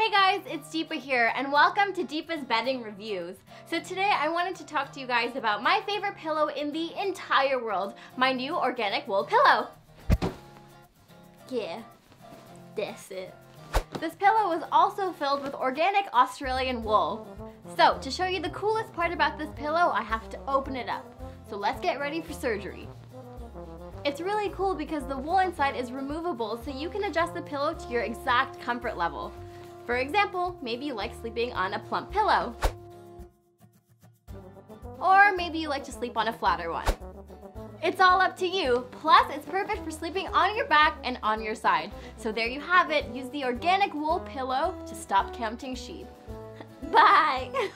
Hey guys, it's Deepa here and welcome to Deepa's Bedding Reviews. So today I wanted to talk to you guys about my favorite pillow in the entire world, my new organic wool pillow. Yeah, that's it. This pillow is also filled with organic Australian wool. So to show you the coolest part about this pillow, I have to open it up. So let's get ready for surgery. It's really cool because the wool inside is removable so you can adjust the pillow to your exact comfort level. For example, maybe you like sleeping on a plump pillow. Or maybe you like to sleep on a flatter one. It's all up to you. Plus, it's perfect for sleeping on your back and on your side. So there you have it. Use the organic wool pillow to stop counting sheep. Bye!